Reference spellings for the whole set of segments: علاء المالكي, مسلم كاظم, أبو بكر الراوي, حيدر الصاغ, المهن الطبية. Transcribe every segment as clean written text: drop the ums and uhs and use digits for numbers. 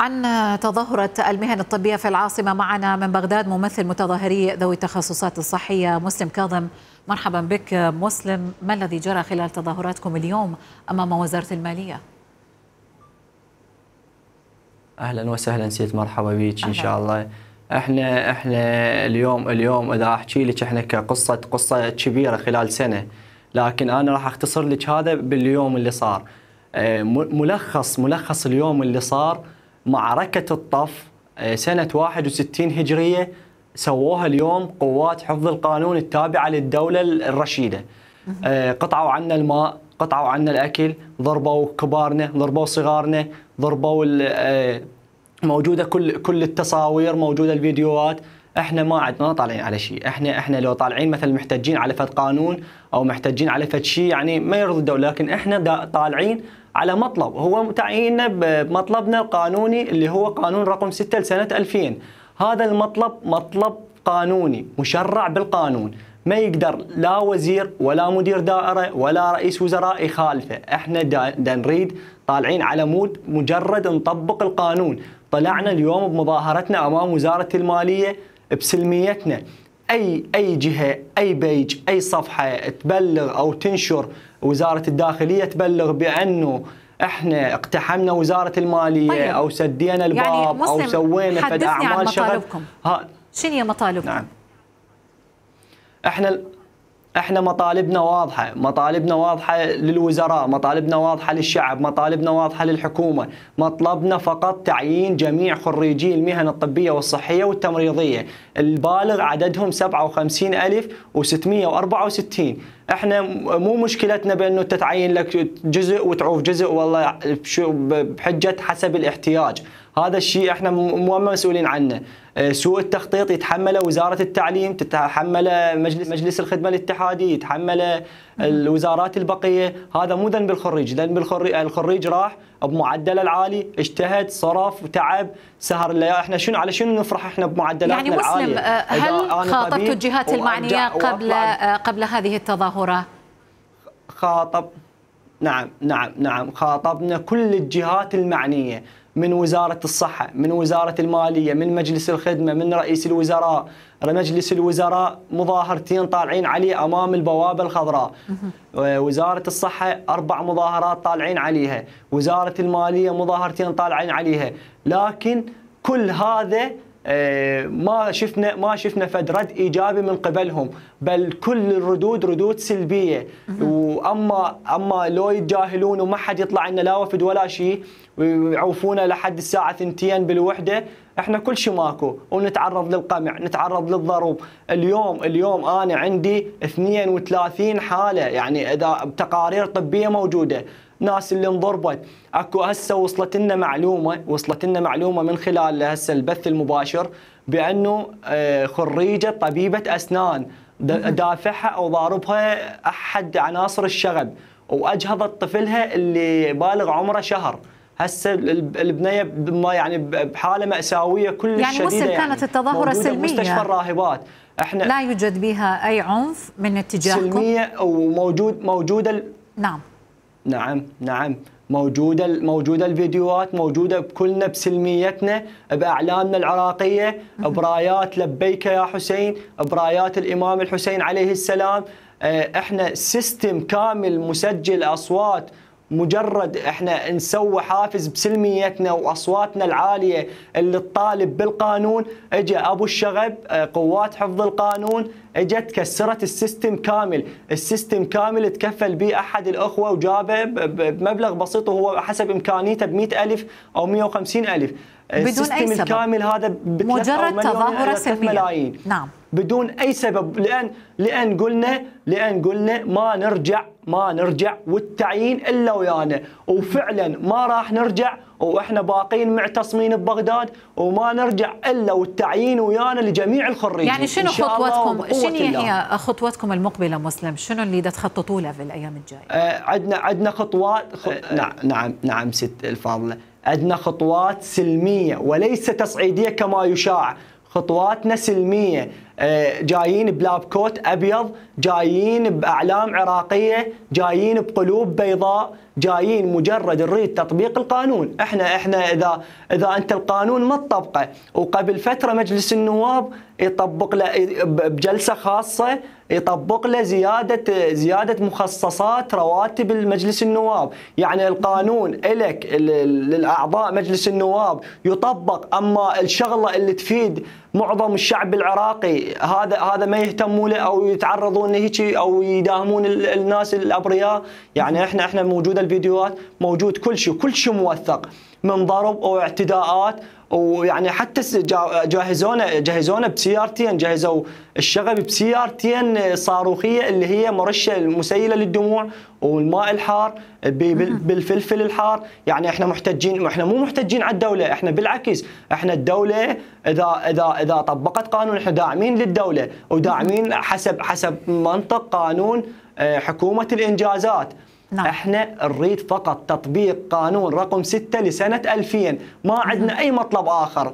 عن تظاهرة المهن الطبية في العاصمة معنا من بغداد ممثل متظاهري ذوي التخصصات الصحية مسلم كاظم. مرحبا بك مسلم، ما الذي جرى خلال تظاهراتكم اليوم أمام وزارة المالية؟ أهلا وسهلا سيد، مرحبا بك. إن شاء الله احنا اليوم اذا احكي لك احنا كقصه كبيره خلال سنه، لكن انا راح اختصر لك هذا باليوم اللي صار. ملخص اليوم اللي صار معركه الطف سنه 61 هجريه سووها اليوم قوات حفظ القانون التابعه للدوله الرشيده. قطعوا عنا الماء، قطعوا عنا الاكل، ضربوا كبارنا، ضربوا صغارنا، ضربوا موجوده كل التصاوير، موجوده الفيديوهات. احنا ما عدنا طالعين على شيء، احنا لو طالعين مثلا محتجين على فد قانون او محتجين على فد شيء يعني ما يرضي الدوله، لكن احنا طالعين على مطلب هو تعييننا بمطلبنا القانوني اللي هو قانون رقم 6 لسنه 2000. هذا المطلب مطلب قانوني مشرع بالقانون، ما يقدر لا وزير ولا مدير دائرة ولا رئيس وزراء يخالفه. احنا دا نريد طالعين على مود مجرد نطبق القانون. طلعنا اليوم بمظاهرتنا امام وزارة المالية بسلميتنا. اي جهة، اي بيج، اي صفحة تبلغ او تنشر وزارة الداخلية تبلغ بانه احنا اقتحمنا وزارة المالية. طيب. او سدينا الباب يعني او سوينا فد اعمال شغل. شنو هي مطالبكم؟ نعم. احنا مطالبنا واضحه، مطالبنا واضحه للوزراء، مطالبنا واضحه للشعب، مطالبنا واضحه للحكومه. مطلبنا فقط تعيين جميع خريجي المهن الطبيه والصحيه والتمريضيه البالغ عددهم 57664. احنا مو مشكلتنا بانه تتعين لك جزء وتعوف جزء والله بحجه حسب الاحتياج. هذا الشيء احنا مو مسؤولين عنه. سوء التخطيط يتحمله وزارة التعليم، تتحمله مجلس الخدمة الاتحادي، يتحمله الوزارات البقية. هذا مو ذنب الخريج، ذنب الخريج راح بمعدله العالي، اجتهد، صرف، تعب، سهر الليالي. احنا شنو نفرح احنا بمعدلاتنا يعني العالية؟ يعني مسلم، هل خاطبتوا الجهات المعنية قبل هذه التظاهرة؟ نعم خاطبنا كل الجهات المعنية، من وزارة الصحة، من وزارة المالية، من مجلس الخدمة، من رئيس الوزراء. مجلس الوزراء مظاهرتين طالعين عليه أمام البوابة الخضراء. وزارة الصحة 4 مظاهرات طالعين عليها، وزارة المالية مظاهرتين طالعين عليها. لكن كل هذا ما شفنا فد رد ايجابي من قبلهم، بل كل الردود ردود سلبيه. واما لو يتجاهلون وما حد يطلع لنا لا وفد ولا شيء ويعوفونا لحد الساعه 2 بالوحده، احنا كل شيء ماكو، ونتعرض للقمع، نتعرض للضروب. اليوم انا عندي 32 حاله يعني اذا تقارير طبيه موجوده، ناس اللي انضربت. اكو هسه وصلت لنا معلومه من خلال هسه البث المباشر بانه خريجه طبيبه اسنان دافعها او ضاربها احد عناصر الشغب واجهضت طفلها اللي بالغ عمره شهر. هسه البنيه يعني بحاله ماساويه كلش شديده. يعني مسلم كانت التظاهره سلميه، مستشفى الراهبات احنا لا يوجد بها اي عنف من اتجاهكم، سلميه وموجوده. نعم نعم موجوده الفيديوهات، موجوده بكلنا بسلميتنا، باعلامنا العراقيه، برايات لبيك يا حسين، برايات الامام الحسين عليه السلام. احنا سيستم كامل مسجل اصوات، مجرد احنا نسوي حافز بسلميتنا واصواتنا العاليه اللي تطالب بالقانون. اجا ابو الشغب قوات حفظ القانون اجت كسرت السيستم كامل، السيستم كامل تكفل به احد الاخوه وجابه بمبلغ بسيط وهو حسب امكانيته ب 100,000 او 150,000 بدون اي سبب. الكامل هذا مجرد تظاهره سلميه. نعم بدون اي سبب، لان قلنا ما نرجع والتعيين الا ويانا، وفعلا ما راح نرجع، واحنا باقين معتصمين ببغداد وما نرجع الا والتعيين ويانا لجميع الخريجين. يعني شنو خطوتكم؟ شنو هي خطوتكم المقبله مسلم؟ شنو اللي تخططوا له في الايام الجايه؟ عندنا خطوات. نعم ست الفاضله، عندنا خطوات سلميه وليس تصعيديه كما يشاع. خطواتنا سلمية، جايين بلاب كوت أبيض، جايين بأعلام عراقية، جايين بقلوب بيضاء، جايين مجرد نريد تطبيق القانون. احنا اذا انت القانون ما تطبقه، وقبل فترة مجلس النواب يطبق له بجلسة خاصة، يطبق له زيادة مخصصات رواتب مجلس النواب، يعني القانون لك للأعضاء مجلس النواب يطبق، أما الشغلة اللي تفيد معظم الشعب العراقي هذا ما يهتموا له، او يتعرضون هيك، او يداهمون الناس الابرياء. يعني احنا موجوده الفيديوهات، موجود كل شيء موثق من ضرب او اعتداءات، ويعني حتى جهزونا بسيارتين، جهزوا الشغب بسيارتين صاروخيه اللي هي مرشه المسيله للدموع والماء الحار بالفلفل الحار. يعني احنا محتجين، احنا مو محتجين على الدوله، احنا بالعكس، احنا الدوله اذا طبقت قانون احنا داعمين للدوله، وداعمين حسب منطق قانون حكومه الانجازات. نعم. احنا نريد فقط تطبيق قانون رقم 6 لسنة 2000، ما عندنا اي مطلب اخر.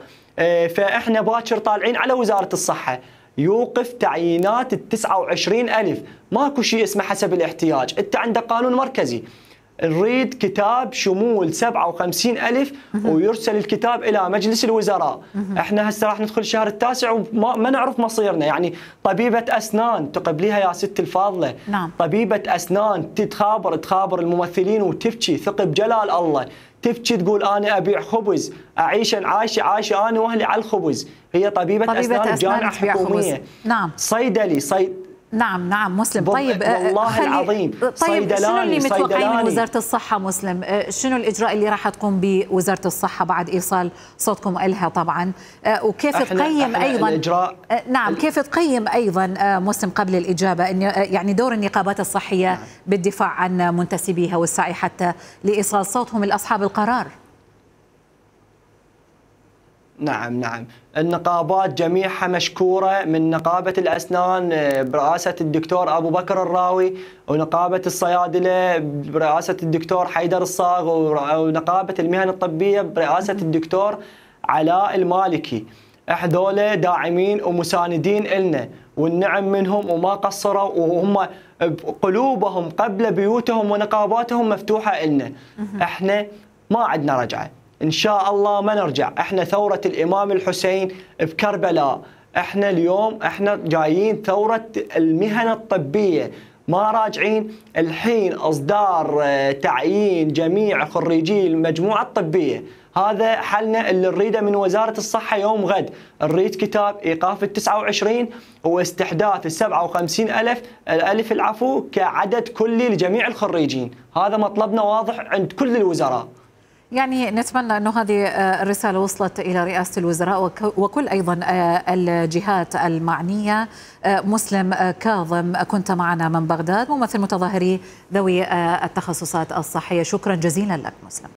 فاحنا باكر طالعين على وزارة الصحة، يوقف تعيينات ال 29,000، ماكو شيء اسمه حسب الاحتياج، انت عندك قانون مركزي. نريد كتاب شمول 57,000 ويرسل الكتاب إلى مجلس الوزراء. احنا هسه راح ندخل شهر التاسع وما نعرف مصيرنا. يعني طبيبة أسنان تقبليها يا ست الفاضلة، نعم. طبيبة أسنان تخابر الممثلين وتبكي، ثق بجلال الله، تبكي تقول أنا أبيع خبز، أعيش عايشة أنا وأهلي على الخبز. هي طبيبة أسنان جامعة حكومية، نعم. صيدلي نعم مسلم. طيب والله العظيم، طيب شنو اللي متوقعين من وزارة الصحة مسلم؟ شنو الإجراء اللي راح تقوم به وزارة الصحة بعد إيصال صوتكم إلها طبعا؟ وكيف تقيم أيضا، نعم، كيف تقيم أيضا مسلم قبل الإجابة يعني دور النقابات الصحية، نعم، بالدفاع عن منتسبيها والسعي حتى لإيصال صوتهم لأصحاب القرار؟ نعم النقابات جميعها مشكورة، من نقابة الأسنان برئاسة الدكتور أبو بكر الراوي، ونقابة الصيادلة برئاسة الدكتور حيدر الصاغ، ونقابة المهن الطبية برئاسة الدكتور علاء المالكي. هذول داعمين ومساندين إلنا والنعم منهم، وما قصروا، وهم قلوبهم قبل بيوتهم ونقاباتهم مفتوحة إلنا. احنا ما عندنا رجعة، إن شاء الله ما نرجع. إحنا ثورة الإمام الحسين بكربلاء، إحنا اليوم إحنا جايين ثورة المهن الطبية، ما راجعين. الحين إصدار تعيين جميع خريجي المجموعة الطبية، هذا حلنا اللي نريده من وزارة الصحة. يوم غد نريد كتاب إيقاف ال 29 واستحداث ال 57,000 العفو كعدد كلي لجميع الخريجين. هذا مطلبنا واضح عند كل الوزراء. يعني نتمنى أن هذه الرسالة وصلت إلى رئاسة الوزراء وكل أيضا الجهات المعنية. مسلم كاظم كنت معنا من بغداد، ممثل متظاهري ذوي التخصصات الصحية، شكرا جزيلا لك مسلم.